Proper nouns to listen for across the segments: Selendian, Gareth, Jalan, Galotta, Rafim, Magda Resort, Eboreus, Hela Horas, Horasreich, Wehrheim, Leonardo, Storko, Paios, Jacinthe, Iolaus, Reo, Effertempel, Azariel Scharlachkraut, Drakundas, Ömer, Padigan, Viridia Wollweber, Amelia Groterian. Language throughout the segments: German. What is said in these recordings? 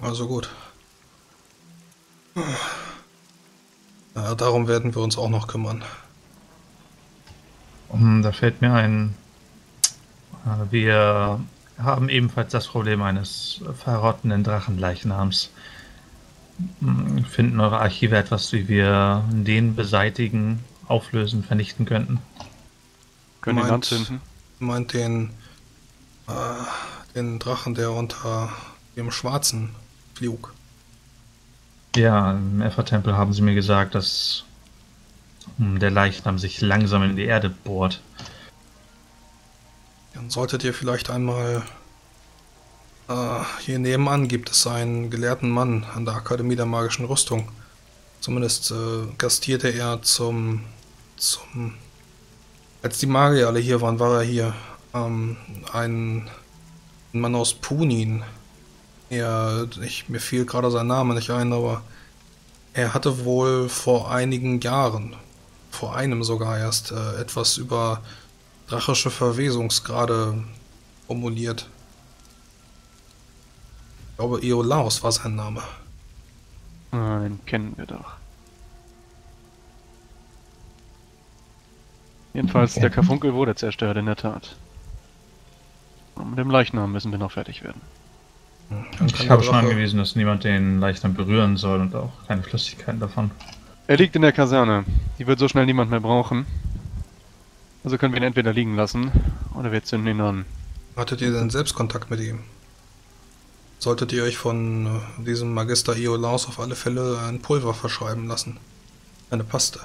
Also gut. Ja, darum werden wir uns auch noch kümmern. Da fällt mir ein, wir haben ebenfalls das Problem eines verrottenden Drachenleichnams. Finden eure Archive etwas, wie wir den beseitigen, auflösen, vernichten könnten? Können wir ihn anzünden? Meint den Drachen, der unter dem schwarzen Flug. Ja, im Effertempel haben sie mir gesagt, dass der Leichnam sich langsam in die Erde bohrt. Dann solltet ihr vielleicht einmal... hier nebenan gibt es einen gelehrten Mann an der Akademie der magischen Rüstung. Zumindest gastierte er als die Magier alle hier waren, war er hier. Ein Mann aus Punin. Mir fiel gerade sein Name nicht ein, aber er hatte wohl vor einigen Jahren, vor einem sogar erst, etwas über drachische Verwesungsgrade formuliert. Ich glaube, Iolaus war sein Name. Den kennen wir doch. Jedenfalls, der Karfunkel wurde zerstört, in der Tat. Und mit dem Leichnam müssen wir noch fertig werden. Ich habe schon angewiesen, dass niemand den Leichnam berühren soll und auch keine Flüssigkeiten davon. Er liegt in der Kaserne. Die wird so schnell niemand mehr brauchen. Also können wir ihn entweder liegen lassen, oder wir zünden ihn an. Hattet ihr denn selbst Kontakt mit ihm? Solltet ihr euch von diesem Magister Iolaus auf alle Fälle ein Pulver verschreiben lassen? Eine Paste.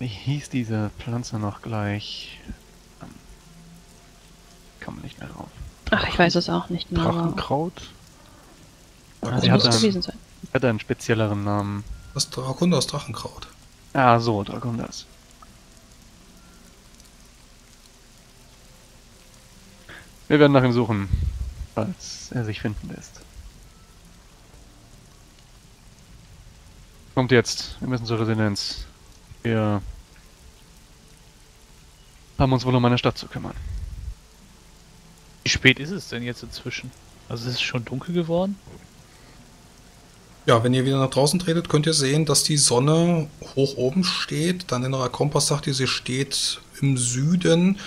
Wie hieß diese Pflanze noch gleich? Kommen nicht mehr drauf. Ach, ich weiß es auch nicht mehr. Drachenkraut? Also das muss gewesen sein. Hat einen spezielleren Namen. Das Drakundas Drachenkraut. Ah, so, Drakundas. Wir werden nach ihm suchen, falls er sich finden lässt. Kommt jetzt, wir müssen zur Residenz. Wir haben uns wohl um meine Stadt zu kümmern. Wie spät ist es denn jetzt inzwischen? Also ist es schon dunkel geworden? Ja, wenn ihr wieder nach draußen tretet, könnt ihr sehen, dass die Sonne hoch oben steht. Dein innerer Kompass sagt ihr, sie steht im Süden.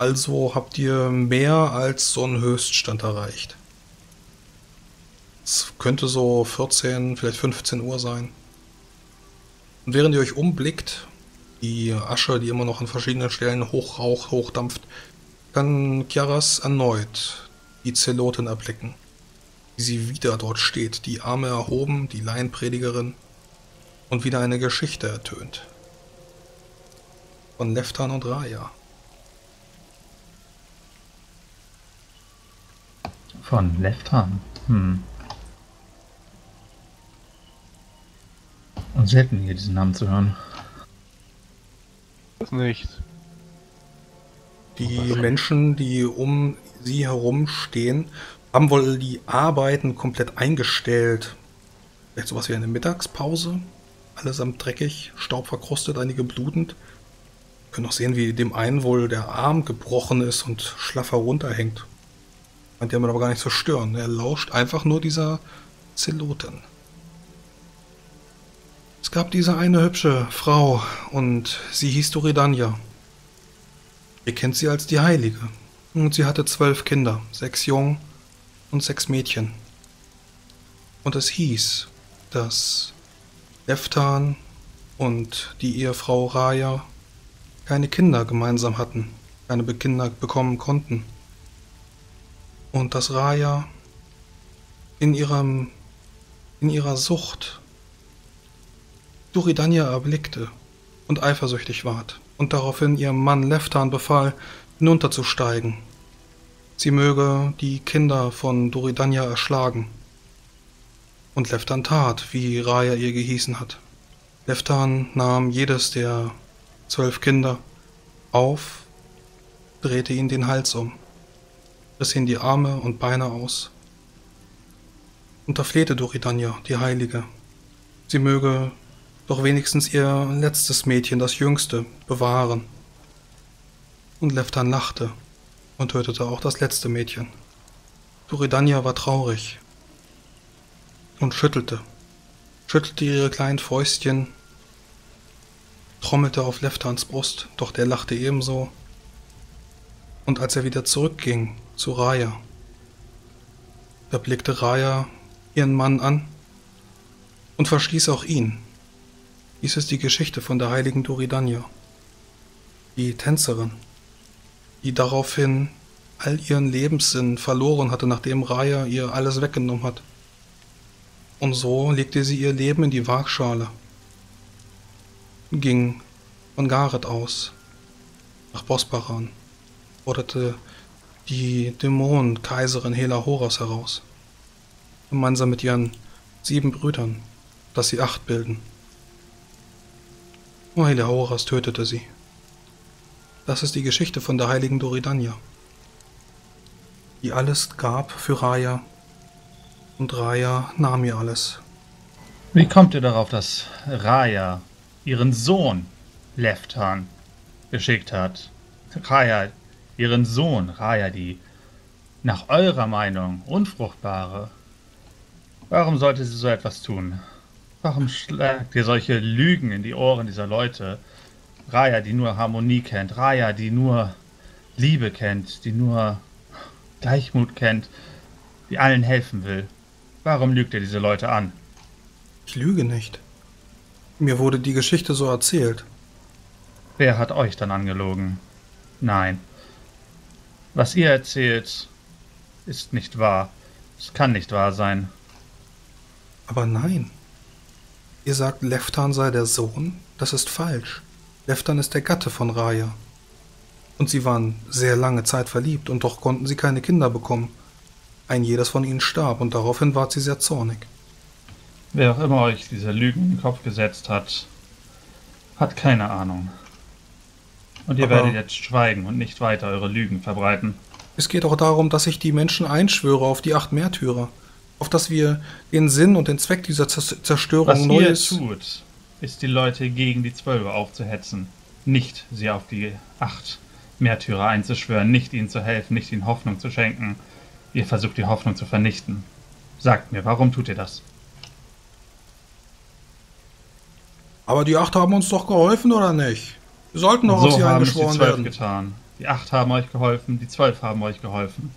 Also habt ihr mehr als Sonnenhöchststand erreicht. Es könnte so 14, vielleicht 15 Uhr sein. Und während ihr euch umblickt, die Asche, die immer noch an verschiedenen Stellen hochraucht, hochdampft, kann Kiaras erneut die Zelotin erblicken, wie sie wieder dort steht, die Arme erhoben, die Laienpredigerin, und wieder eine Geschichte ertönt. Von Levthan und Raya. Von Levthan? Und selten hier diesen Namen zu hören. Das nicht. Die Menschen, die um sie herum stehen, haben wohl die Arbeiten komplett eingestellt. Vielleicht sowas wie eine Mittagspause. Allesamt dreckig, staubverkrustet, einige blutend. Wir können auch sehen, wie dem einen wohl der Arm gebrochen ist und schlaff herunterhängt. Meint er aber gar nicht zu stören. Er lauscht einfach nur dieser Zelotin. Es gab diese eine hübsche Frau und sie hieß Duridanya. Ihr kennt sie als die Heilige. Und sie hatte 12 Kinder, 6 Jungen und 6 Mädchen. Und es hieß, dass Levthan und die Ehefrau Raya keine Kinder gemeinsam hatten, keine Kinder bekommen konnten. Und dass Raya in ihrer Sucht Duridanya erblickte und eifersüchtig ward und daraufhin ihrem Mann Levthan befahl, hinunterzusteigen. Sie möge die Kinder von Duridanya erschlagen. Und Levthan tat, wie Raya ihr gehießen hat. Levthan nahm jedes der 12 Kinder auf, drehte ihnen den Hals um, riss ihnen die Arme und Beine aus. Und da flehte Duridanya, die Heilige. Sie möge doch wenigstens ihr letztes Mädchen, das jüngste, bewahren. Und Levthan lachte und tötete auch das letzte Mädchen, Duridanya war traurig und schüttelte ihre kleinen Fäustchen, trommelte auf Levthans Brust, doch der lachte ebenso. Und als er wieder zurückging zu Raya, da blickte Raya ihren Mann an und verschließ auch ihn. Dies ist die Geschichte von der heiligen Duridanya, die Tänzerin, die daraufhin all ihren Lebenssinn verloren hatte, nachdem Raya ihr alles weggenommen hat. Und so legte sie ihr Leben in die Waagschale, ging von Gareth aus nach Bosparan, forderte die Dämonenkaiserin Hela Horas heraus, gemeinsam mit ihren 7 Brüdern, dass sie 8 bilden. Nur Hela Horas tötete sie. Das ist die Geschichte von der heiligen Duridanya, die alles gab für Raya, und Raya nahm ihr alles. Wie kommt ihr darauf, dass Raya ihren Sohn Levthan geschickt hat? Raya, ihren Sohn, Raya, die nach eurer Meinung unfruchtbare. Warum sollte sie so etwas tun? Warum schlagt ihr solche Lügen in die Ohren dieser Leute? Raya, die nur Harmonie kennt, Raya, die nur Liebe kennt, die nur Gleichmut kennt, die allen helfen will. Warum lügt ihr diese Leute an? Ich lüge nicht. Mir wurde die Geschichte so erzählt. Wer hat euch dann angelogen? Nein. Was ihr erzählt, ist nicht wahr. Es kann nicht wahr sein. Aber nein. Ihr sagt, Levthan sei der Sohn? Das ist falsch. Levthan ist der Gatte von Raya. Und sie waren sehr lange Zeit verliebt, und doch konnten sie keine Kinder bekommen. Ein jedes von ihnen starb, und daraufhin ward sie sehr zornig. Wer auch immer euch diese Lügen in den Kopf gesetzt hat, hat keine Ahnung. Und ihr werdet jetzt schweigen und nicht weiter eure Lügen verbreiten. Es geht auch darum, dass ich die Menschen einschwöre auf die 8 Märtyrer, auf dass wir den Sinn und den Zweck dieser Zerstörung Neues... Was ihr tut, ist, die Leute gegen die 12 aufzuhetzen, nicht sie auf die 8 Märtyrer einzuschwören, nicht ihnen zu helfen, nicht ihnen Hoffnung zu schenken. Ihr versucht, die Hoffnung zu vernichten. Sagt mir, warum tut ihr das? Aber die 8 haben uns doch geholfen, oder nicht? Wir sollten doch auf sie eingeschworen werden. So haben es die 12 getan. Die 8 haben euch geholfen, die 12 haben euch geholfen.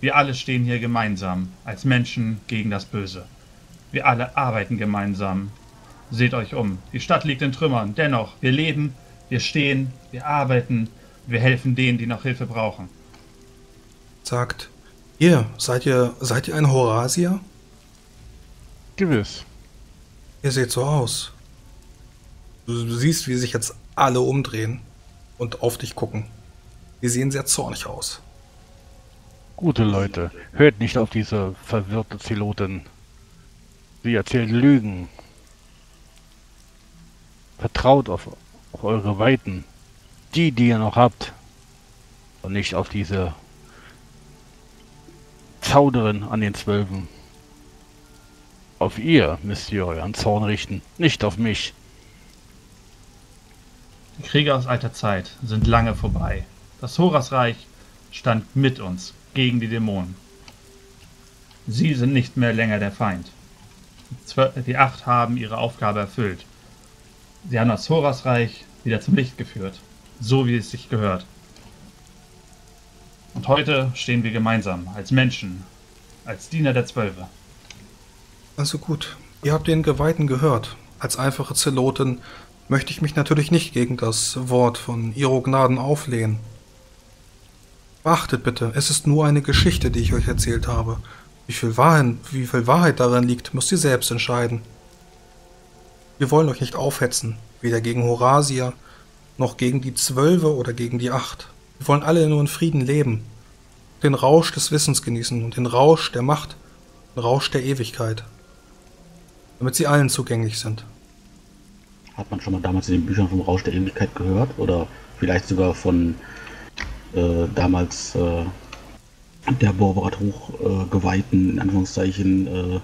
Wir alle stehen hier gemeinsam, als Menschen gegen das Böse. Wir alle arbeiten gemeinsam. Seht euch um. Die Stadt liegt in Trümmern. Dennoch, wir leben, wir stehen, wir arbeiten, wir helfen denen, die noch Hilfe brauchen. Sagt... Seid ihr ein Horasier? Gewiss. Ihr seht so aus. Du siehst, wie sich jetzt alle umdrehen und auf dich gucken. Die sehen sehr zornig aus. Gute Leute, hört nicht auf diese verwirrte Zelotin. Sie erzählt Lügen. Vertraut auf eure Weiten. Die ihr noch habt. Und nicht auf diese... Zauderin an den 12. Auf ihr müsst ihr euren Zorn richten, nicht auf mich. Die Kriege aus alter Zeit sind lange vorbei. Das Horasreich stand mit uns gegen die Dämonen. Sie sind nicht mehr länger der Feind. Die 8 haben ihre Aufgabe erfüllt. Sie haben das Horasreich wieder zum Licht geführt, so wie es sich gehört. Und heute stehen wir gemeinsam, als Menschen, als Diener der 12. Also gut, ihr habt den Geweihten gehört. Als einfache Zelotin möchte ich mich natürlich nicht gegen das Wort von Ihro Gnaden auflehnen. Beachtet bitte, es ist nur eine Geschichte, die ich euch erzählt habe. Wie viel Wahrheit darin liegt, müsst ihr selbst entscheiden. Wir wollen euch nicht aufhetzen, weder gegen Horasier, noch gegen die 12 oder gegen die 8. Wir wollen alle nur in Frieden leben, den Rausch des Wissens genießen und den Rausch der Macht, den Rausch der Ewigkeit, damit sie allen zugänglich sind. Hat man schon mal damals in den Büchern vom Rausch der Ewigkeit gehört? Oder vielleicht sogar von damals der Borberat Hochgeweihten, in Anführungszeichen,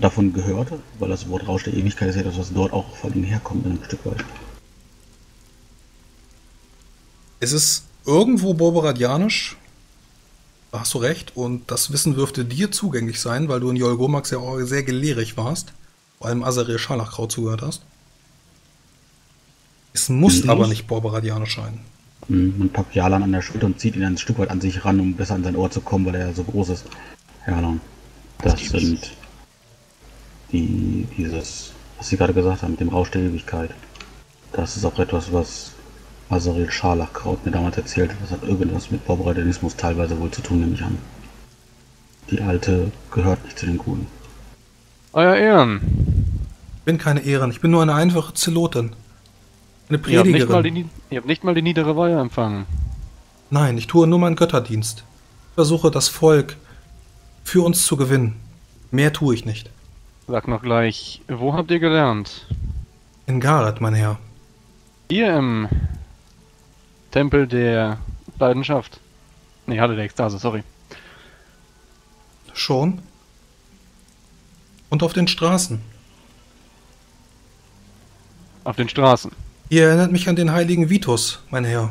davon gehört? Weil das Wort Rausch der Ewigkeit ist ja das, was dort auch von ihnen herkommt, in einem Stück weit. Es ist irgendwo borberadianisch, hast du recht. Und das Wissen dürfte dir zugänglich sein, weil du in Jolgomax ja auch sehr gelehrig warst. Vor allem Azariel Scharlachkraut zugehört hast. Es muss aber nicht Borberadianer scheinen. Und packt Jalan an der Schulter und zieht ihn ein Stück weit an sich ran, um besser an sein Ohr zu kommen, weil er so groß ist. Jalan, das sind die, was Sie gerade gesagt haben, mit dem Rausch der Ewigkeit. Das ist auch etwas, was Azariel Scharlachkraut mir damals erzählt hat. Das hat irgendwas mit Borberadianismus teilweise wohl zu tun, nehme ich an. Die Alte gehört nicht zu den Guten. Euer Ehren. Ich bin keine Ehren, ich bin nur eine einfache Zelotin. Eine Predigerin. Ihr habt nicht mal die niedere Weihe empfangen. Nein, ich tue nur meinen Götterdienst. Ich versuche, das Volk für uns zu gewinnen. Mehr tue ich nicht. Sag noch gleich, wo habt ihr gelernt? In Gareth, mein Herr. Hier im Tempel der Leidenschaft. Ne, hatte der Ekstase, sorry. Schon? Und auf den Straßen. Auf den Straßen? Ihr erinnert mich an den heiligen Vitus, mein Herr.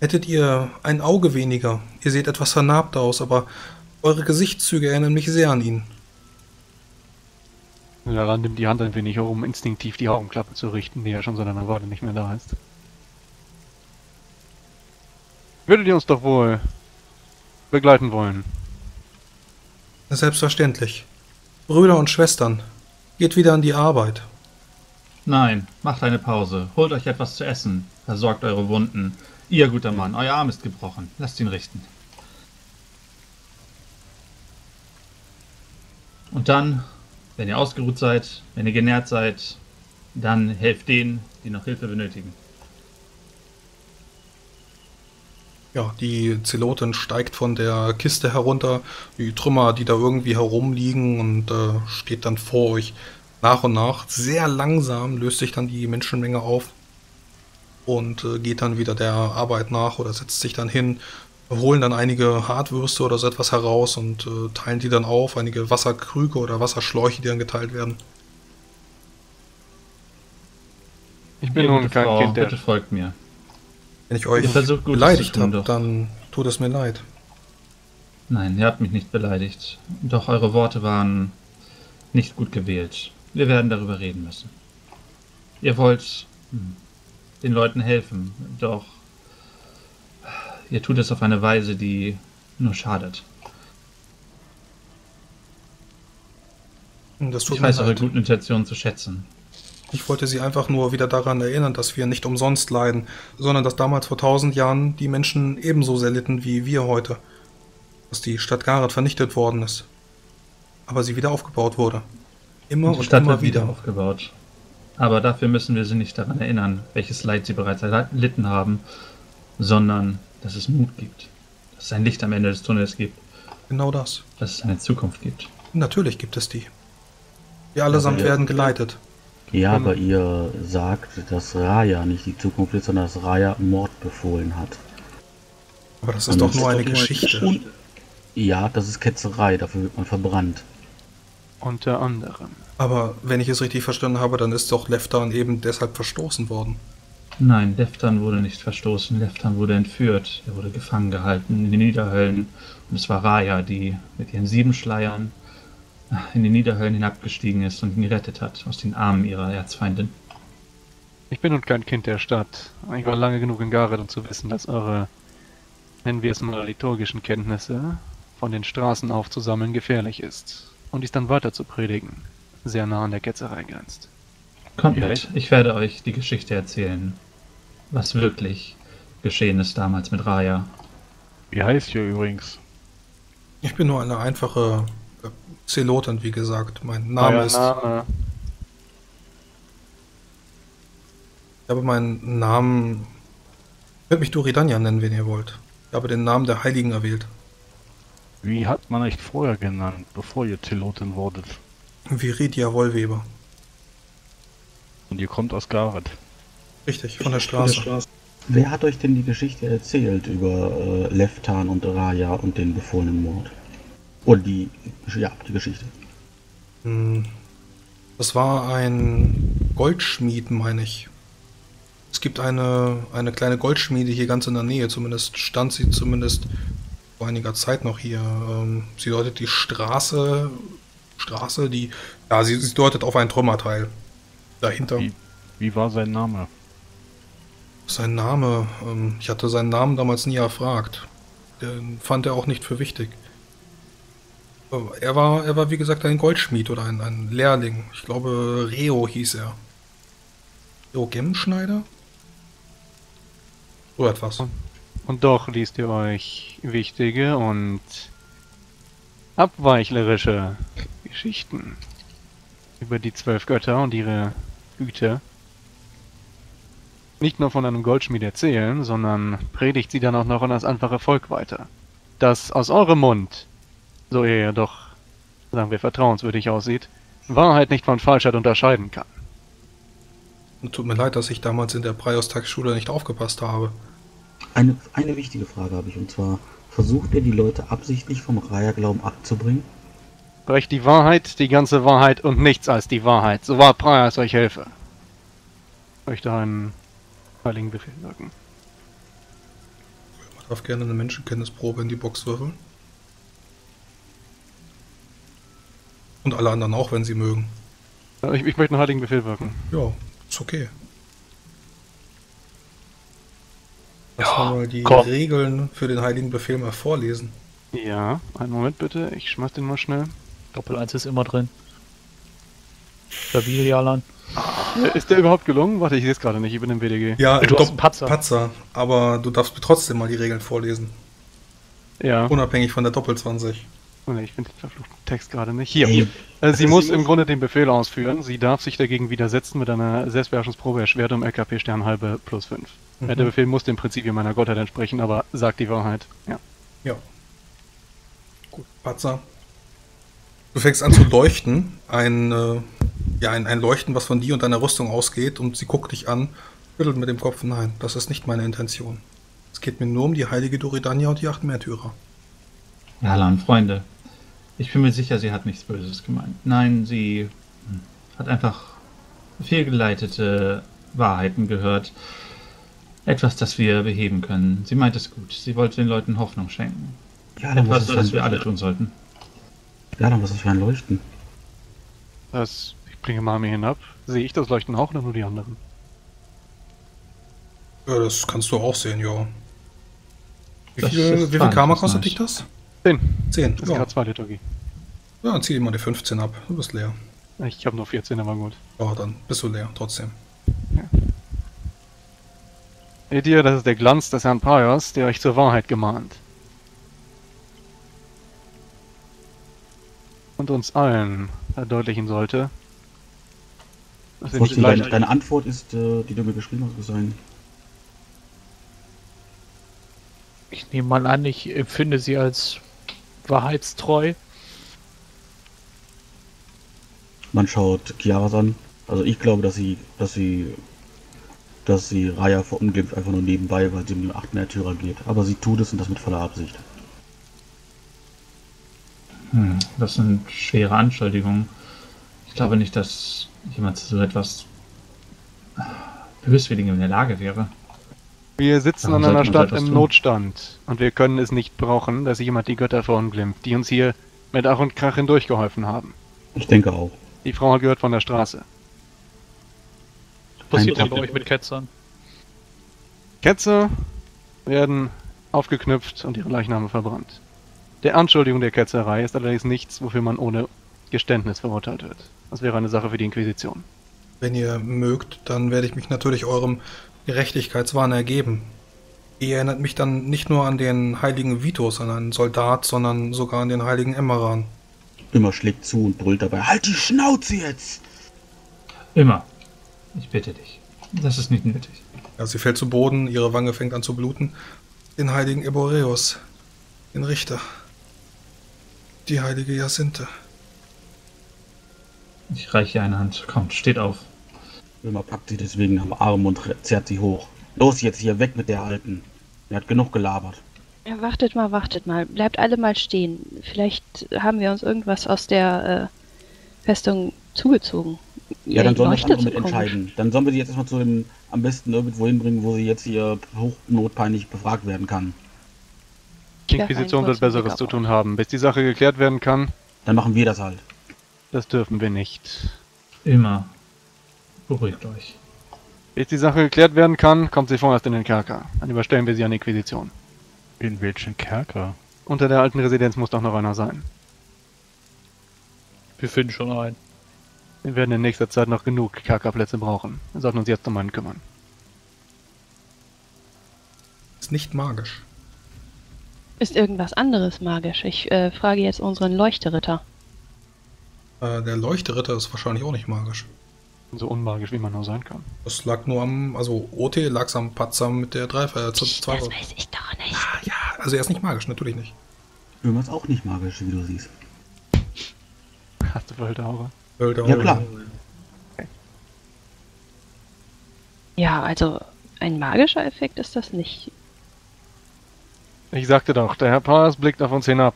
Hättet ihr ein Auge weniger, ihr seht etwas vernarbt aus, aber eure Gesichtszüge erinnern mich sehr an ihn. Daran nimmt die Hand ein wenig herum, um instinktiv die Augenklappe zu richten, die ja schon seit einer Weile nicht mehr da ist. Würdet ihr uns doch wohl begleiten wollen? Selbstverständlich. Brüder und Schwestern, geht wieder an die Arbeit. Nein, macht eine Pause, holt euch etwas zu essen, versorgt eure Wunden. Ihr, guter Mann, euer Arm ist gebrochen, lasst ihn richten. Und dann, wenn ihr ausgeruht seid, wenn ihr genährt seid, dann helft denen, die noch Hilfe benötigen. Ja, die Zelotin steigt von der Kiste herunter, die Trümmer, die da irgendwie herumliegen, und steht dann vor euch. Nach und nach, sehr langsam, löst sich dann die Menschenmenge auf und geht dann wieder der Arbeit nach oder setzt sich dann hin, holen dann einige Hartwürste oder so etwas heraus und teilen die dann auf, einige Wasserkrüge oder Wasserschläuche, die dann geteilt werden. Ich bin nun kein Kind, bitte folgt mir. Wenn ich euch beleidigt habe, dann tut es mir leid. Nein, ihr habt mich nicht beleidigt. Doch eure Worte waren nicht gut gewählt. Wir werden darüber reden müssen. Ihr wollt den Leuten helfen, doch ihr tut es auf eine Weise, die nur schadet. Das tut mir leid. Ich weiß eure guten Intentionen zu schätzen. Ich wollte sie einfach nur wieder daran erinnern, dass wir nicht umsonst leiden, sondern dass damals vor 1000 Jahren die Menschen ebenso sehr litten wie wir heute. Dass die Stadt Gareth vernichtet worden ist. Aber sie wieder aufgebaut wurde. Immer und immer wieder aufgebaut. Aber dafür müssen wir sie nicht daran erinnern, welches Leid sie bereits erlitten haben, sondern dass es Mut gibt. Dass es ein Licht am Ende des Tunnels gibt. Genau das. Dass es eine Zukunft gibt. Natürlich gibt es die. Wir allesamt werden geleitet. Ja, aber ihr sagt, dass Raya nicht die Zukunft ist, sondern dass Raya Mord befohlen hat. Aber das ist doch nur eine Geschichte. Ja, das ist Ketzerei, dafür wird man verbrannt. Unter anderem. Aber wenn ich es richtig verstanden habe, dann ist doch Levthan eben deshalb verstoßen worden. Nein, Levthan wurde nicht verstoßen, Levthan wurde entführt. Er wurde gefangen gehalten in den Niederhöllen. Und es war Raya, die mit ihren 7 Schleiern in den Niederhöllen hinabgestiegen ist und ihn gerettet hat aus den Armen ihrer Erzfeindin. Ich bin nun kein Kind der Stadt. Ich war lange genug in Gareth, um zu wissen, dass eure, nennen wir es mal, liturgischen Kenntnisse von den Straßen aufzusammeln gefährlich ist und dies dann weiter zu predigen, sehr nah an der Ketzerei grenzt. Kommt mit, ich werde euch die Geschichte erzählen, was wirklich geschehen ist damals mit Raya. Wie heißt ihr übrigens? Ich bin nur eine einfache Zelotin, wie gesagt. Mein Name ist... Ich habe meinen Namen... Ihr könnt mich Duridanya nennen, wenn ihr wollt. Ich habe den Namen der Heiligen erwählt. Wie hat man euch vorher genannt, bevor ihr Zelotin wurdet? Viridia Wollweber. Und ihr kommt aus Gareth? Richtig, von der Straße. Wer hat euch denn die Geschichte erzählt über Levthan und Raya und den befohlenen Mord? Und die, ja, die Geschichte. Das war ein Goldschmied, meine ich. Es gibt eine kleine Goldschmiede hier ganz in der Nähe. Zumindest stand sie vor einiger Zeit noch hier. Sie deutet die Straße, die... Ja, sie deutet auf ein Trümmerteil. Dahinter. Wie war sein Name? Sein Name? Ich hatte seinen Namen damals nie erfragt. Den fand er auch nicht für wichtig. Er war wie gesagt ein Goldschmied oder ein Lehrling. Ich glaube, Reo hieß er. Reo Gemmenschneider? So etwas. Und doch liest ihr euch wichtige und abweichlerische Geschichten über die 12 Götter und ihre Güter. Nicht nur von einem Goldschmied erzählen, sondern predigt sie dann auch noch an das einfache Volk weiter. Das aus eurem Mund, so ihr ja doch, sagen wir, vertrauenswürdig aussieht, Wahrheit nicht von Falschheit unterscheiden kann. Tut mir leid, dass ich damals in der Preios-Tagsschule nicht aufgepasst habe. Eine wichtige Frage habe ich, und zwar, versucht ihr die Leute absichtlich vom Raya-Glauben abzubringen? Sprecht die Wahrheit, die ganze Wahrheit und nichts als die Wahrheit. So wahr Preios euch helfe. Ich möchte einen heiligen Befehl wirken. Man darf gerne eine Menschenkenntnisprobe in die Box würfeln. Und alle anderen auch, wenn sie mögen. Ich möchte einen heiligen Befehl wirken. Ja. Okay. Lass mal die Regeln für den heiligen Befehl mal vorlesen. Ja, einen Moment bitte, ich schmeiß den mal schnell. Doppel 1 ist immer drin. Stabil, Jalan. Ist der überhaupt gelungen? Warte, ich sehe es gerade nicht, ich bin im BDG. Ja, du hast einen Patzer, aber du darfst trotzdem mal die Regeln vorlesen. Ja. Unabhängig von der Doppel 20. Ich finde den verfluchten Text gerade nicht. Hier. Sie muss im Grunde den Befehl ausführen. Sie darf sich dagegen widersetzen mit einer Selbstbeherrschungsprobe erschwert um LKP-Stern halbe plus 5. Mhm. Der Befehl muss dem Prinzipien meiner Gottheit entsprechen, aber sagt die Wahrheit. Ja. Ja. Gut, Patzer. Du fängst an zu leuchten. Ein Leuchten, was von dir und deiner Rüstung ausgeht, und sie guckt dich an, schüttelt mit dem Kopf. Nein, das ist nicht meine Intention. Es geht mir nur um die heilige Duridanya und die 8 Märtyrer. Jalan, Freunde. Ich bin mir sicher, sie hat nichts Böses gemeint. Nein, sie hat einfach fehlgeleitete Wahrheiten gehört. Etwas, das wir beheben können. Sie meint es gut. Sie wollte den Leuten Hoffnung schenken. Ja, dann etwas, das wir alle tun sollten. Ja, dann muss es für ein Leuchten. Ich bringe Mami hinab. Sehe ich das Leuchten auch oder nur die anderen? Ja, das kannst du auch sehen, ja. Wie viel Karma kostet dich das? 10. 10. Das ist gerade 2 Liturgie. Ja, dann zieh dir mal die 15 ab. Du bist leer. Ich habe nur 14, aber gut. Oh, dann bist du leer, trotzdem. Ja. Seht ihr, das ist der Glanz des Herrn Paios, der euch zur Wahrheit gemahnt. Und uns allen verdeutlichen sollte. Deine Antwort ist, die du mir geschrieben hast, sein. Ich nehme mal an, ich empfinde sie als wahrheitstreu. Man schaut Chiara an. Also ich glaube, dass sie Raya verunglimpft, einfach nur nebenbei, weil sie um die 8 Märtyrer geht. Aber sie tut es, und das mit voller Absicht. Das sind schwere Anschuldigungen. Ich glaube nicht, dass jemand zu so etwas Böswilligem in der Lage wäre. Wir sitzen an einer Stadt im Notstand und wir können es nicht brauchen, dass jemand die Götter verunglimpft, die uns hier mit Ach und Krach hindurchgeholfen haben. Ich denke auch. Die Frau hat gehört von der Straße. Passiert das bei euch mit Ketzern? Ketzer werden aufgeknüpft und ihre Leichname verbrannt. Der Anschuldigung der Ketzerei ist allerdings nichts, wofür man ohne Geständnis verurteilt wird. Das wäre eine Sache für die Inquisition. Wenn ihr mögt, dann werde ich mich natürlich eurem Gerechtigkeitswahn ergeben. Ihr erinnert mich dann nicht nur an den heiligen Vitus, an einen Soldat, sondern sogar an den heiligen Emmeran. Immer schlägt zu und brüllt dabei, halt die Schnauze jetzt! Immer. Ich bitte dich. Das ist nicht nötig. Ja, sie fällt zu Boden, ihre Wange fängt an zu bluten. Den heiligen Eboreus, den Richter, die heilige Jacinthe. Ich reiche eine Hand. Kommt, steht auf. Wilma packt sie deswegen am Arm und zerrt sie hoch. Los jetzt hier, weg mit der Alten. Er hat genug gelabert. Ja, wartet mal. Bleibt alle mal stehen. Vielleicht haben wir uns irgendwas aus der Festung zugezogen. Ja, dann sollen das andere mit entscheiden. Dann sollen wir sie jetzt erstmal zu dem, am besten irgendwo hinbringen, wo sie jetzt hier hochnotpeinlich befragt werden kann. Die Inquisition wird Besseres zu tun haben. Bis die Sache geklärt werden kann... Dann machen wir das halt. Das dürfen wir nicht. Immer. Beruhigt euch. Bis die Sache geklärt werden kann, kommt sie vorerst in den Kerker. Dann überstellen wir sie an die Inquisition. In welchen Kerker? Unter der alten Residenz muss doch noch einer sein. Wir finden schon einen. Wir werden in nächster Zeit noch genug Kerkerplätze brauchen. Wir sollten uns jetzt um einen kümmern. Ist nicht magisch. Ist irgendwas anderes magisch? Ich frage jetzt unseren Leuchteritter. Der Leuchteritter ist wahrscheinlich auch nicht magisch. So unmagisch, wie man nur sein kann. Das lag nur am, also OT lag am Patzer mit der 3. Das weiß ich doch nicht. Ah, ja, also er ist nicht magisch, natürlich nicht. Irgendwas auch nicht magisch, wie du siehst. Hast du Wölderhaure? Ja, klar. Okay. Ja, also ein magischer Effekt ist das nicht. Ich sagte doch, der Herr Paras blickt auf uns hinab.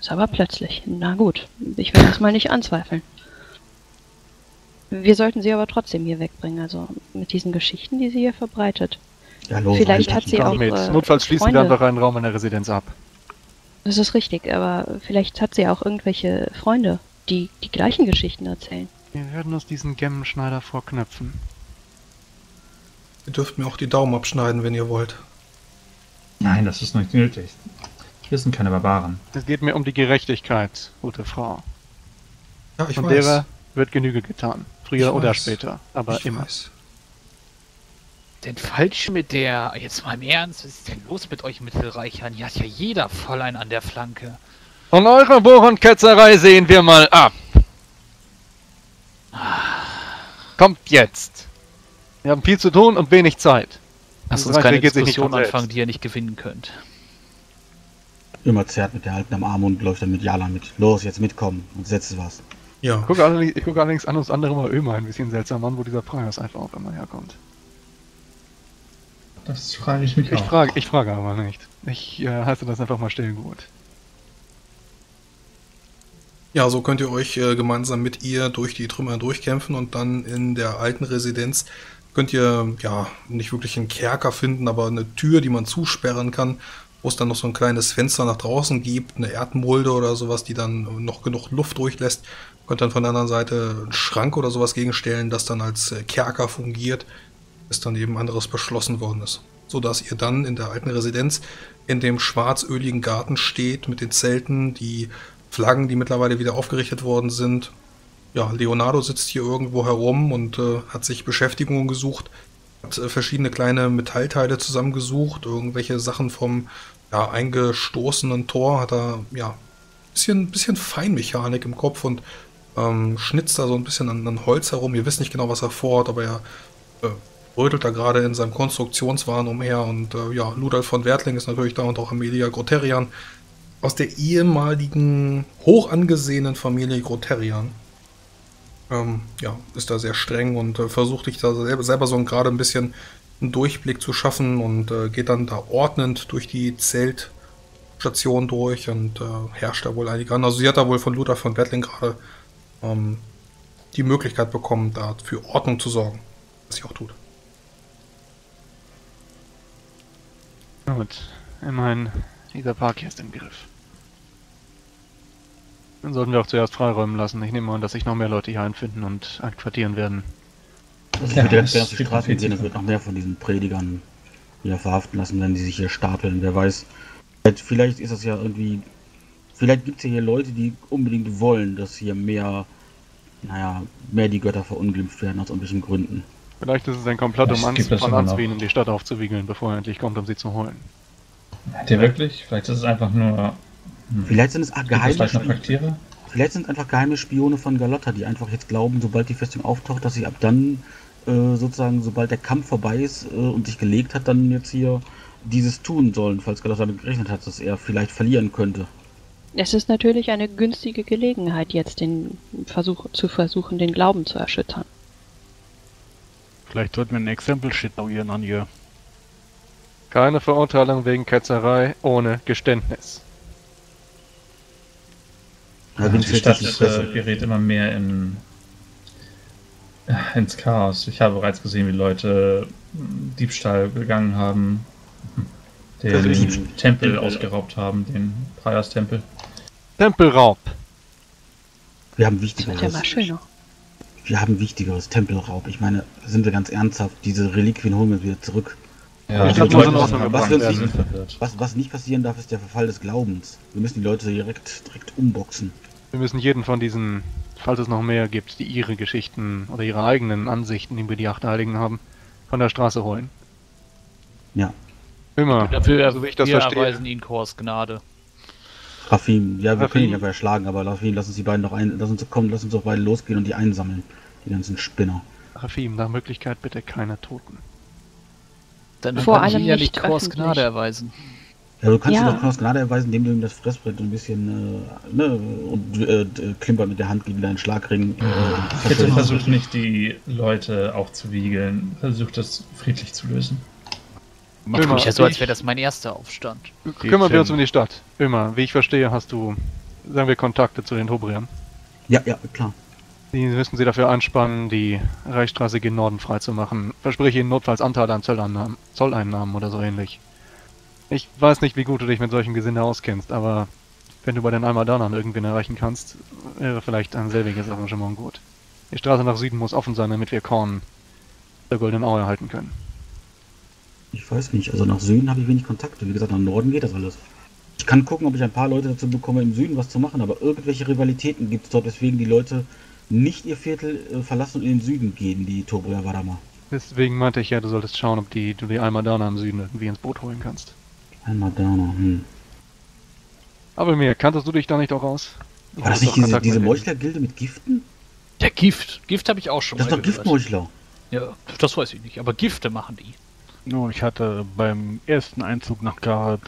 Ist aber plötzlich. Na gut, ich will das mal nicht anzweifeln. Wir sollten sie aber trotzdem hier wegbringen, also mit diesen Geschichten, die sie hier verbreitet. Ja, los, vielleicht hat sie auch notfalls schließen wir einfach einen Raum in der Residenz ab. Das ist richtig, aber vielleicht hat sie auch irgendwelche Freunde, die die gleichen Geschichten erzählen. Wir werden uns diesen Gemmenschneider vorknöpfen. Ihr dürft mir auch die Daumen abschneiden, wenn ihr wollt. Nein, das ist nicht nötig. Hier sind keine Barbaren. Es geht mir um die Gerechtigkeit, gute Frau. Ja, ich weiß. Derer wird Genüge getan. Früher oder später, aber immer. Den Falschen mit der... Jetzt mal im Ernst, was ist denn los mit euch Mittelreichern? Hier hat ja jeder voll einen an der Flanke. Von eurer Buchenketzerei sehen wir mal ab. Kommt jetzt. Wir haben viel zu tun und wenig Zeit. Lasst uns keine Diskussion anfangen, die ihr nicht gewinnen könnt. Immer zerrt mit der Halten am Arm und läuft dann mit Jala mit. Los, jetzt mitkommen und setzt was. Ja. Ich gucke allerdings an uns andere mal immer ein bisschen seltsam an, wo dieser Preis einfach auch immer herkommt. Das frage ich mich auch. Ich frage aber nicht. Ich heiße das einfach mal still gut. Ja, so könnt ihr euch gemeinsam mit ihr durch die Trümmer durchkämpfen und dann in der alten Residenz könnt ihr, ja, nicht wirklich einen Kerker finden, aber eine Tür, die man zusperren kann, wo es dann noch so ein kleines Fenster nach draußen gibt, eine Erdmulde oder sowas, die dann noch genug Luft durchlässt. Könnt dann von der anderen Seite einen Schrank oder sowas gegenstellen, das dann als Kerker fungiert, bis dann eben anderes beschlossen worden ist. Sodass ihr dann in der alten Residenz in dem schwarzöligen Garten steht, mit den Zelten, die Flaggen, die mittlerweile wieder aufgerichtet worden sind. Ja, Leonardo sitzt hier irgendwo herum und hat sich Beschäftigung gesucht, hat verschiedene kleine Metallteile zusammengesucht, irgendwelche Sachen vom eingestoßenen Tor, hat er ja ein bisschen Feinmechanik im Kopf und schnitzt da so ein bisschen an Holz herum. Ihr wisst nicht genau, was er vorhat, aber er rödelt da gerade in seinem Konstruktionswahn umher und ja, Ludolf von Wertling ist natürlich da und auch Amelia Groterian aus der ehemaligen, hoch angesehenen Familie Groterian. Ja, ist da sehr streng und versucht sich da selber so gerade ein bisschen einen Durchblick zu schaffen und geht dann da ordnend durch die Zeltstation durch und herrscht da wohl einiges an. Also sie hat da wohl von Ludolf von Wertling gerade die Möglichkeit bekommen, da für Ordnung zu sorgen, was sie auch tut. Gut, immerhin, dieser Park hier ist im Griff. Dann sollten wir auch zuerst freiräumen lassen. Ich nehme an, dass sich noch mehr Leute hier einfinden und einquartieren werden. Das wird ja erst die Straßen sehen, es wird noch mehr von diesen Predigern wieder verhaften lassen, wenn die sich hier stapeln. Wer weiß. Vielleicht ist das ja irgendwie. Vielleicht gibt es ja hier Leute, die unbedingt wollen, dass hier mehr, naja, mehr die Götter verunglimpft werden, aus irgendwelchen Gründen. Vielleicht ist es ein Komplott, um Answin in die Stadt aufzuwiegeln, bevor er endlich kommt, um sie zu holen. Hat er wirklich? Vielleicht ist es einfach nur. Vielleicht sind es einfach geheime Spione von Galotta, die einfach jetzt glauben, sobald die Festung auftaucht, dass sie ab dann sozusagen, sobald der Kampf vorbei ist und sich gelegt hat, dann jetzt hier dieses tun sollen, falls Galotta damit gerechnet hat, dass er vielleicht verlieren könnte. Es ist natürlich eine günstige Gelegenheit, jetzt den versuchen, den Glauben zu erschüttern. Vielleicht sollten wir ein Exempel statuieren an ihr. Keine Verurteilung wegen Ketzerei ohne Geständnis. Ja, die Stadt gerät immer mehr ins Chaos. Ich habe bereits gesehen, wie Leute Diebstahl begangen haben. den Tempel ausgeraubt haben, den Praias-Tempel. Tempelraub! Wir haben Wichtigeres. Das wird ja mal schöner. Wir haben Wichtigeres, Tempelraub. Ich meine, sind wir ganz ernsthaft, diese Reliquien holen wir wieder zurück. Ja, ich glaub, was nicht passieren darf, ist der Verfall des Glaubens. Wir müssen die Leute direkt umboxen. Wir müssen jeden von diesen, falls es noch mehr gibt, die ihre Geschichten oder ihre eigenen Ansichten über die 8 Heiligen haben, von der Straße holen. Ja. Immer. Dafür, so wie ich das verstehe. Wir erweisen ihnen Kors Gnade. Rafim, ja, wir Rafim. Können ihn aber erschlagen, aber Rafim, lass uns die beiden noch lass uns doch beide losgehen und die einsammeln, die ganzen Spinner. Rafim, nach Möglichkeit bitte keine Toten. Dann vor allem ja nicht Kors Gnade erweisen. Ja, du kannst ihm doch Kors Gnade erweisen, indem du ihm das Fressbrett ein bisschen, klimpern mit der Hand gegen deinen Schlagring. Bitte versuch nicht, die Leute aufzuwiegeln. Versuch das friedlich zu lösen. Man tut ja so, als wäre das mein erster Aufstand. Kümmern wir uns um die Stadt. Ömer, wie ich verstehe, hast du, sagen wir, Kontakte zu den Tobriern. Ja, ja, klar. Die müssen sie dafür anspannen, die Reichsstraße gen Norden freizumachen. Verspreche ihnen notfalls Anteil an Zolleinnahmen oder so ähnlich. Ich weiß nicht, wie gut du dich mit solchen Gesinde auskennst, aber wenn du bei den Almadanern irgendwen erreichen kannst, wäre vielleicht ein selbiges Arrangement gut. Die Straße nach Süden muss offen sein, damit wir Korn der Goldenen Aue erhalten können. Ich weiß nicht, also nach Süden habe ich wenig Kontakte. Wie gesagt, nach Norden geht das alles. Ich kann gucken, ob ich ein paar Leute dazu bekomme, im Süden was zu machen, aber irgendwelche Rivalitäten gibt es dort, deswegen die Leute nicht ihr Viertel verlassen und in den Süden gehen, die Tobrier Warama. Deswegen meinte ich ja, du solltest schauen, ob du die Almadana im Süden irgendwie ins Boot holen kannst. Almadana, Aber mir, kanntest du dich da nicht auch aus? War das nicht diese Meuchler-Gilde mit Giften? Ja, Gift habe ich auch schon mal gehört. Das ist doch Giftmeuchler. Ja, das weiß ich nicht, aber Gifte machen die. Nur ich hatte beim ersten Einzug nach Gareth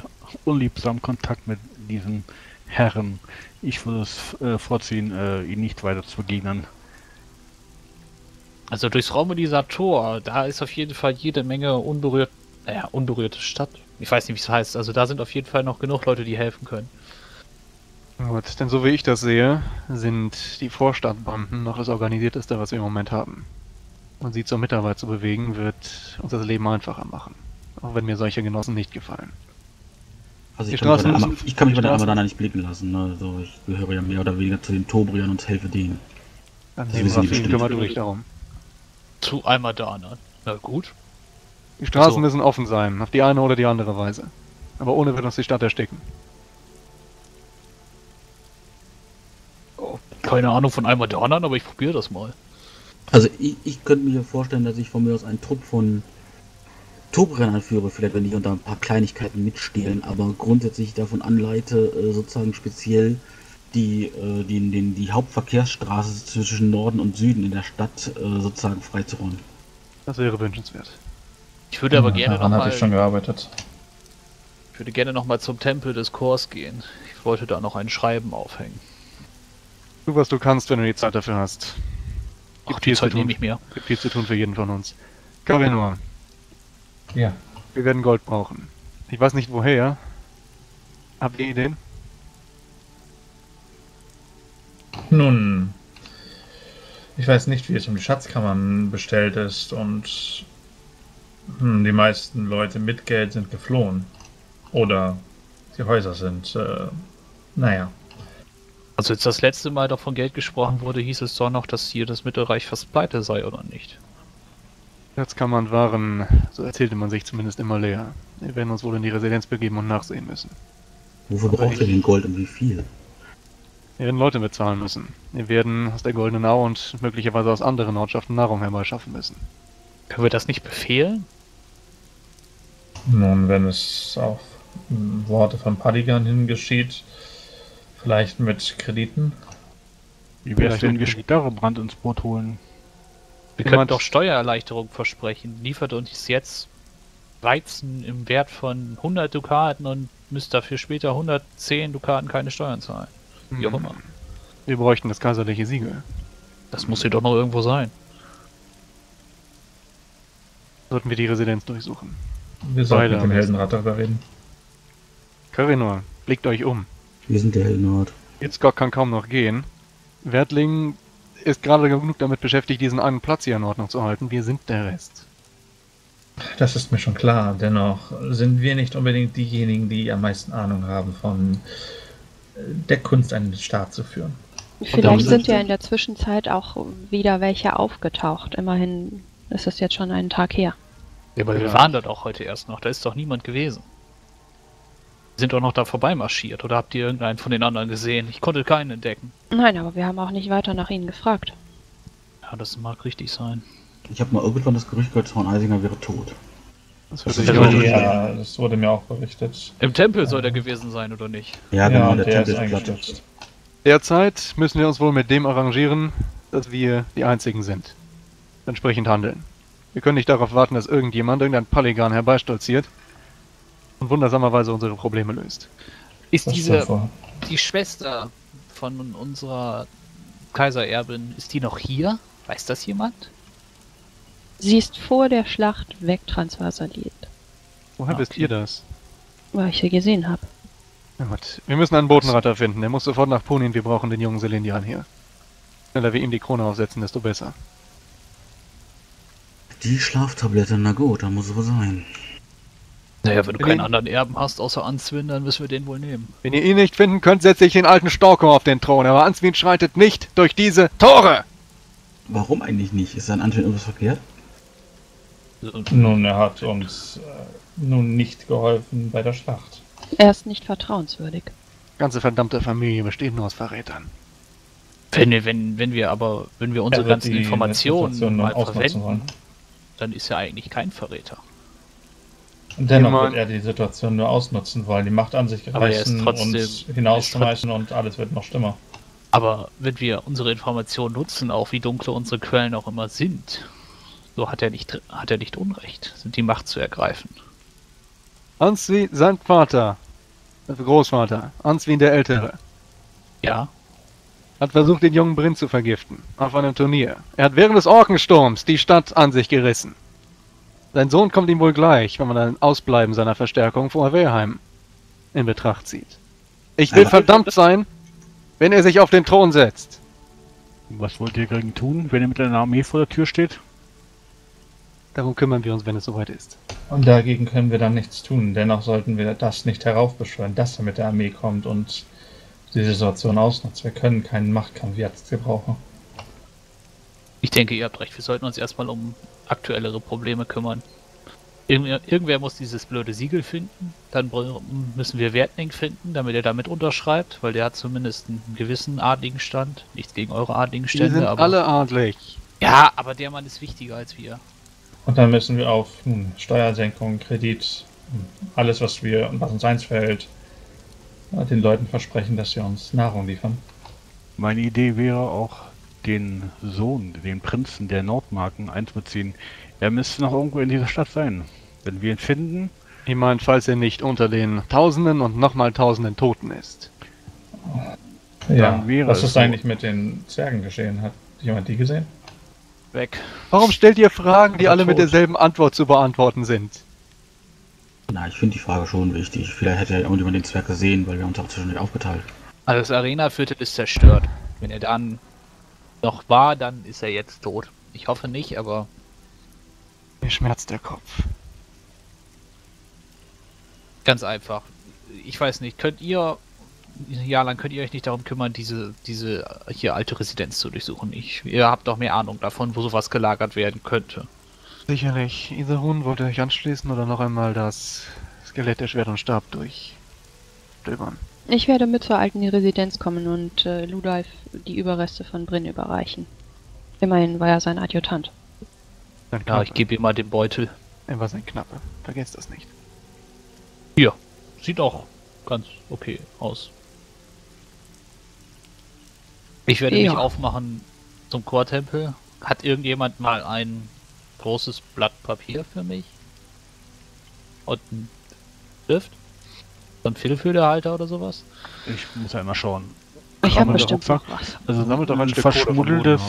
unliebsamen Kontakt mit diesen Herren. Ich würde es vorziehen, ihn nicht weiter zu begegnen. Also durchs Raum in dieser Tor, da ist auf jeden Fall jede Menge unberührte Stadt. Ich weiß nicht, wie es heißt. Also da sind auf jeden Fall noch genug Leute, die helfen können. Gut, denn so wie ich das sehe, sind die Vorstadtbanden noch das Organisierteste, was wir im Moment haben. Und sie zur Mitarbeit zu bewegen, wird uns das Leben einfacher machen. Auch wenn mir solche Genossen nicht gefallen. Also ich kann mich bei der Almadana nicht blicken lassen. Ne? Also ich gehöre ja mehr oder weniger zu den Tobriern und helfe denen. Dann kümmert du dich darum. Zu Almadana. Na gut. Die Straßen müssen offen sein, auf die eine oder die andere Weise. Aber ohne wird uns die Stadt ersticken. Oh, keine Ahnung von Almadana, aber ich probiere das mal. Also ich könnte mir vorstellen, dass ich von mir aus einen Trupp von Tobrennern führe, vielleicht wenn ich unter ein paar Kleinigkeiten mitstehlen, aber grundsätzlich davon anleite, sozusagen speziell die Hauptverkehrsstraße zwischen Norden und Süden in der Stadt sozusagen freizuräumen. Das wäre wünschenswert. Ich würde aber gerne nochmal... Daran hatte ich schon gearbeitet. Ich würde gerne nochmal zum Tempel des Kors gehen. Ich wollte da noch ein Schreiben aufhängen. Tu, was du kannst, wenn du die Zeit dafür hast. Ach, die Zeit nehme ich mir. Gibt viel zu tun für jeden von uns. Karinor. Ja. Wir werden Gold brauchen. Ich weiß nicht woher. Habt ihr Ideen? Nun, ich weiß nicht, wie es um die Schatzkammern bestellt ist und die meisten Leute mit Geld sind geflohen. Oder die Häuser sind, naja. Also jetzt das letzte Mal doch von Geld gesprochen wurde, hieß es doch noch, dass hier das Mittelreich fast pleite sei, oder nicht? Schatzkammern waren, so erzählte man sich zumindest immer leer. Wir werden uns wohl in die Residenz begeben und nachsehen müssen. Wofür braucht ihr denn Gold und wie viel? Wir werden Leute bezahlen müssen. Wir werden aus der Goldenen Au und möglicherweise aus anderen Ortschaften Nahrung herbeischaffen müssen. Können wir das nicht befehlen? Nun, wenn es auf Worte von Padigan hin geschieht, vielleicht mit Krediten? Wie wäre es, wenn wir Gitarrebrand ins Boot holen? Wir können doch Steuererleichterung versprechen. Liefert uns jetzt Weizen im Wert von 100 Dukaten und müsst dafür später 110 Dukaten keine Steuern zahlen. Wie auch immer. Wir bräuchten das kaiserliche Siegel. Das muss hier doch noch irgendwo sein. Sollten wir die Residenz durchsuchen? Wir sollten mit dem Heldenrat darüber reden. Karinor, blickt euch um. Wir sind der Heldenort. Itzgok kann kaum noch gehen. Wertling ist gerade genug damit beschäftigt, diesen einen Platz hier in Ordnung zu halten. Wir sind der Rest. Das ist mir schon klar. Dennoch sind wir nicht unbedingt diejenigen, die am meisten Ahnung haben von der Kunst, einen Staat zu führen. Vielleicht sind ja in der Zwischenzeit auch wieder welche aufgetaucht. Immerhin ist das jetzt schon einen Tag her. Ja, aber wir waren dort auch heute erst noch. Da ist doch niemand gewesen. Wir sind doch noch da vorbeimarschiert. Oder habt ihr irgendeinen von den anderen gesehen? Ich konnte keinen entdecken. Nein, aber wir haben auch nicht weiter nach ihnen gefragt. Ja, das mag richtig sein. Ich habe mal irgendwann das Gerücht gehört, von Eisinger wäre tot. Das wurde mir auch berichtet. Im Tempel soll der gewesen sein, oder nicht? Ja, genau, der Tempel ist plattet. Derzeit müssen wir uns wohl mit dem arrangieren, dass wir die Einzigen sind. Entsprechend handeln. Wir können nicht darauf warten, dass irgendein Paligan herbeistolziert und wundersamerweise unsere Probleme löst. Ist die Schwester von unserer Kaisererbin, ist die noch hier? Weiß das jemand? Sie ist vor der Schlacht wegtransversaliert. Woher wisst ihr das? Weil ich sie gesehen habe. Na gut, wir müssen einen Botenretter finden. Der muss sofort nach Punin. Wir brauchen den jungen Selendian hier. Je schneller wir ihm die Krone aufsetzen, desto besser. Die Schlaftablette, na gut, da muss es wohl sein. Naja, wenn du keinen anderen Erben hast außer Answin, dann müssen wir den wohl nehmen. Wenn ihr ihn nicht finden könnt, setze ich den alten Storko auf den Thron. Aber Answin schreitet nicht durch diese Tore! Warum eigentlich nicht? Ist an Answin irgendwas verkehrt? Nun, er hat uns nun nicht geholfen bei der Schlacht. Er ist nicht vertrauenswürdig. Ganze verdammte Familie besteht nur aus Verrätern. Wenn wir unsere ganzen Informationen mal verwenden, dann ist er eigentlich kein Verräter. Dennoch wird er die Situation nur ausnutzen wollen. Die Macht an sich gerissen und hinausschmeißen und alles wird noch schlimmer. Aber wenn wir unsere Informationen nutzen, auch wie dunkle unsere Quellen auch immer sind, so hat er nicht Unrecht, die Macht zu ergreifen. Answin, sein Vater, also Großvater, Answin der Ältere. Ja. Hat versucht, den jungen Brin zu vergiften, auf einem Turnier. Er hat während des Orkensturms die Stadt an sich gerissen. Sein Sohn kommt ihm wohl gleich, wenn man ein Ausbleiben seiner Verstärkung vor Wehrheim in Betracht zieht. Ich will verdammt sein, wenn er sich auf den Thron setzt. Was wollt ihr gegen tun, wenn er mit einer Armee vor der Tür steht? Darum kümmern wir uns, wenn es soweit ist. Und dagegen können wir dann nichts tun. Dennoch sollten wir das nicht heraufbeschwören, dass er mit der Armee kommt und die Situation ausnutzt. Wir können keinen Machtkampf jetzt gebrauchen. Ich denke, ihr habt recht. Wir sollten uns erstmal um aktuellere Probleme kümmern. Irgendwer muss dieses blöde Siegel finden. Dann müssen wir Wertling finden, damit er damit unterschreibt, weil der hat zumindest einen gewissen adligen Stand. Nichts gegen eure adligen Stände, aber... Wir sind alle adlig. Ja, aber der Mann ist wichtiger als wir. Und dann müssen wir auf Steuersenkung, Kredit, alles was uns einfällt, den Leuten versprechen, dass sie uns Nahrung liefern. Meine Idee wäre auch, den Sohn, den Prinzen der Nordmarken einzubeziehen. Er müsste noch irgendwo in dieser Stadt sein. Wenn wir ihn finden... Ich meine, falls er nicht unter den Tausenden und nochmal Tausenden Toten ist. Ja, was ist eigentlich mit den Zwergen geschehen? Hat jemand die gesehen? Weg. Warum stellt ihr Fragen, die alle mit derselben Antwort zu beantworten sind? Na, ich finde die Frage schon wichtig. Vielleicht hätte ja irgendjemand den Zwerg gesehen, weil wir uns auch zwischendurch aufgeteilt. Also das Arena-Viertel ist zerstört. Wenn er dann noch war, dann ist er jetzt tot. Ich hoffe nicht, aber... Mir schmerzt der Kopf. Ganz einfach. Ich weiß nicht, könnt ihr euch nicht darum kümmern, diese hier alte Residenz zu durchsuchen. Ihr habt doch mehr Ahnung davon, wo sowas gelagert werden könnte. Sicherlich. Iserun, wollt ihr euch anschließen oder noch einmal das Skelett der Schwert und Stab durchstöbern? Ich werde mit zur alten Residenz kommen und Ludolf die Überreste von Brin überreichen. Immerhin war er sein Adjutant. Ja, ich gebe ihm mal den Beutel. Er war sein Knappe. Vergesst das nicht. Hier. Sieht auch ganz okay aus. Ich werde mich aufmachen zum Chortempel. Hat irgendjemand mal ein großes Blatt Papier für mich? Und ein Stift? Und Federhalter oder sowas? Ich muss ja immer schauen. Ich habe bestimmt was. Also sammelt doch ein verschmuddeltes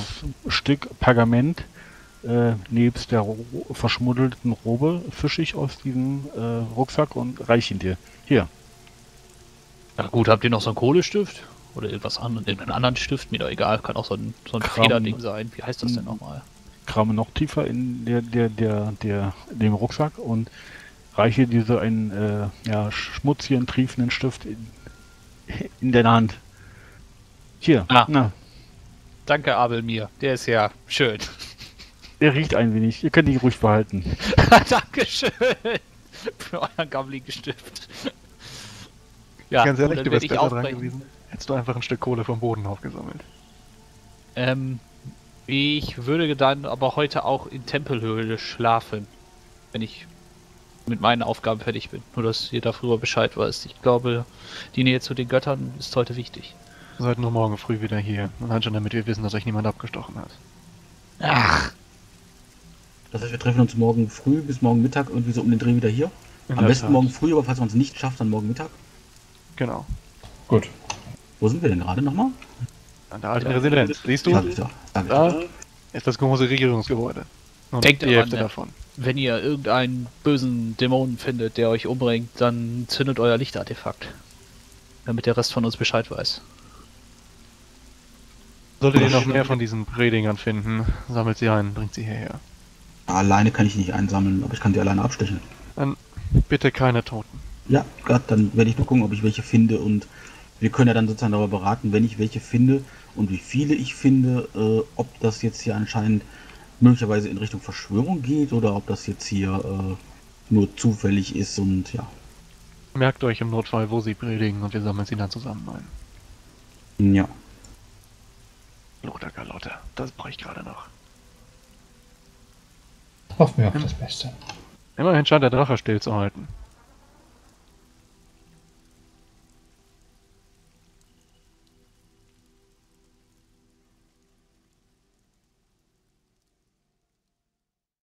Stück Pergament nebst der verschmuddelten Robe fische ich aus diesem Rucksack und reiche ihn dir. Hier. Na gut, habt ihr noch so einen Kohlestift? Oder irgendeinen anderen Stift? Mir doch egal, kann auch so ein Federding sein. Wie heißt das denn nochmal? krame noch tiefer in dem Rucksack und reiche dir so einen schmutzigen, triefenden Stift in deine Hand. Hier. Ah. Na. Danke, Abel mir. Der ist ja schön. Der riecht ein wenig. Ihr könnt ihn ruhig behalten. Dankeschön für euren gammeligen Stift. Ja, ganz ehrlich, du bist besser dran gewesen. Hättest du einfach ein Stück Kohle vom Boden aufgesammelt. Ich würde dann aber heute auch in Tempelhöhle schlafen, wenn ich mit meinen Aufgaben fertig bin. Nur, dass ihr darüber Bescheid weißt. Ich glaube, die Nähe zu den Göttern ist heute wichtig. Wir sollten nur morgen früh wieder hier. Allein schon, damit wir wissen, dass euch niemand abgestochen hat. Ach! Das heißt, wir treffen uns morgen früh bis morgen Mittag irgendwie so um den Dreh wieder hier. Am besten morgen früh, aber falls man es nicht schafft, dann morgen Mittag. Genau. Gut. Wo sind wir denn gerade nochmal? An der alten Residenz. Siehst du? Ja, da ist das große Regierungsgebäude. Und denkt die Hälfte davon. Wenn ihr irgendeinen bösen Dämonen findet, der euch umbringt, dann zündet euer Lichtartefakt. Damit der Rest von uns Bescheid weiß. Solltet ihr noch mehr von diesen Predingern finden, sammelt sie ein, bringt sie hierher. Alleine kann ich nicht einsammeln, aber ich kann die alleine abstechen. Dann bitte keine Toten. Ja, Gott, dann werde ich nur gucken, ob ich welche finde und wir können ja dann sozusagen darüber beraten, wenn ich welche finde und wie viele ich finde, ob das jetzt hier anscheinend möglicherweise in Richtung Verschwörung geht oder ob das jetzt hier nur zufällig ist und ja. Merkt euch im Notfall, wo sie predigen und wir sammeln sie dann zusammen ein. Ja. Lothar Galotte, das brauche ich gerade noch. Hoffen wir auf das Beste. Immerhin scheint der Drache stillzuhalten.